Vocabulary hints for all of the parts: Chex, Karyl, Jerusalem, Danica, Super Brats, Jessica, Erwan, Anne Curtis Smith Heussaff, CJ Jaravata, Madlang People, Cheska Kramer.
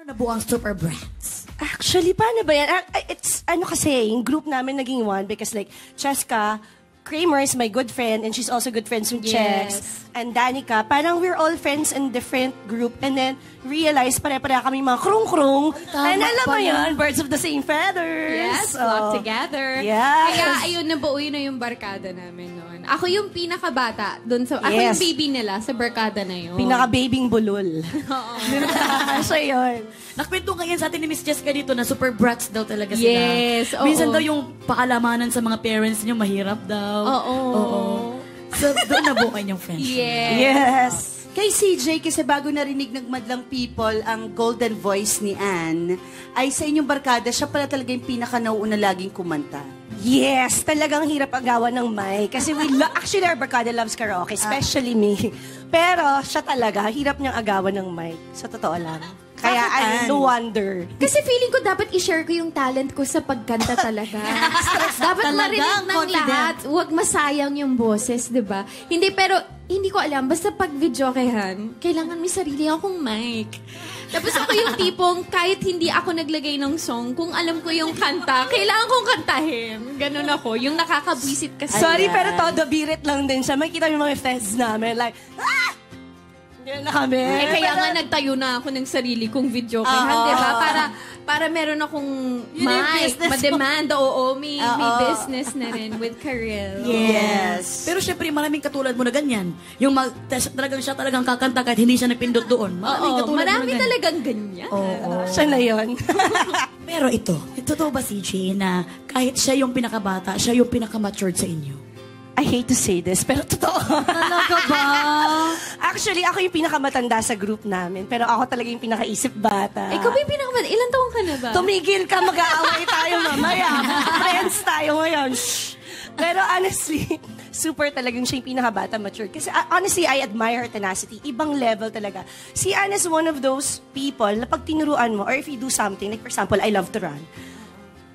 Paano nabuo ang Super Brands? Actually, paano ba yan? It's, ano kasi, yung group namin naging one because like, Cheska Kramer is my good friend and she's also good friends with Chex. And Danica. Parang we're all friends in different group and then realize pare-pareha kami mga krung-krung. And alam mo yun, birds of the same feathers. Yes, flock together. Yes. Kaya ayun, nabuo yun na yung barkada namin noon. Ako yung pinakabata dun sa, ako yung baby nila sa barkada na yun. Pinaka-babing bulol. Oo. Siya yun. Nakwento ka yan sa atin ni Miss Jessica dito na super brats daw talaga sila. Yes, oo. Minsan daw yung pakalamanan sa mga parents niyo, mahirap daw. Oo. Oo. So, doon nabuo kanyang friendship. Yes. Kay CJ, kasi bago narinig ng Madlang People ang golden voice ni Anne, ay sa inyong barkada, siya pala talaga yung pinaka-nauuna laging kumanta. Yes! Talagang hirap agawan ng mic. Kasi actually, our barkada loves karaoke, especially me. Pero siya talaga, hirap niyang agawan ng mic. Sa totoo lang. Kaya, no wonder. Kasi feeling ko dapat i-share ko yung talent ko sa pagkanta talaga. Dapat marinig ng lahat. Huwag masayang yung boses, di ba? Hindi, pero hindi ko alam. Basta pag videokehan, kailangan may sarili akong mic. Tapos ako yung tipong, kahit hindi ako naglagay ng song, kung alam ko yung kanta, kailangan kong kantahin. Ganun ako. Yung nakakabwisit kasi. Sorry, pero todo birit lang din siya. Makikita yung mga fans namin. Like, ah! Na kami. Eh, kaya nga nagtayo na ako ng sarili kong video kay Han, diba? Para meron akong mic, mademanda, oo, may business na rin with Karyl. Yes. Pero syempre, maraming katulad mo na ganyan. Yung talagang siya talagang kakanta kahit hindi siya nagpindot doon. Marami talagang ganyan. Oo. Siya na yun. Pero ito totoo ba, CJ, na kahit siya yung pinakabata, siya yung pinakamatured sa inyo? I hate to say this, pero totoo. Talaga ba? Actually, ako yung pinakamatanda sa group namin, pero ako talaga yung pinakaisip bata. Ikaw ba yung pinakamatanda? Ilan taong ka na ba? Tumigil ka, mag-aaway tayo mamaya. Friends tayo ngayon. Shh. Pero honestly, super talagang siya yung pinakabata mature. Kasi honestly, I admire her tenacity. Ibang level talaga. Si Anne is one of those people na pag tinuruan mo, or if you do something, like for example, I love to run.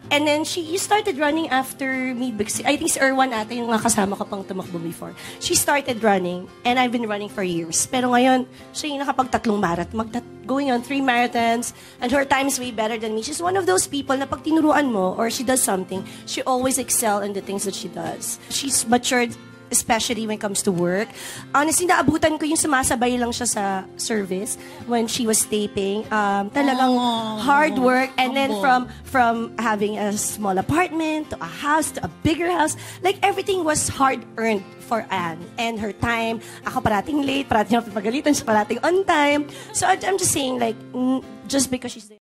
And then you started running after me because I think si Erwan ata yung nakasama ko pang tumakbo before. She started running and I've been running for years. Pero ngayon, siya yung nakapagtatlong marathon. Going on 3 marathons and her time is way better than me. She's one of those people na pag tinuruan mo or she does something, she always excel in the things that she does. She's matured especially when it comes to work. Honestly, naabutan ko yung sumasabay lang siya sa service when she was taping. Talagang hard work. And then from having a small apartment to a house to a bigger house, like everything was hard-earned for Anne and her time. Ako parating late, parating mapagalitan, siya parating on time. So I'm just saying like, just because she's there.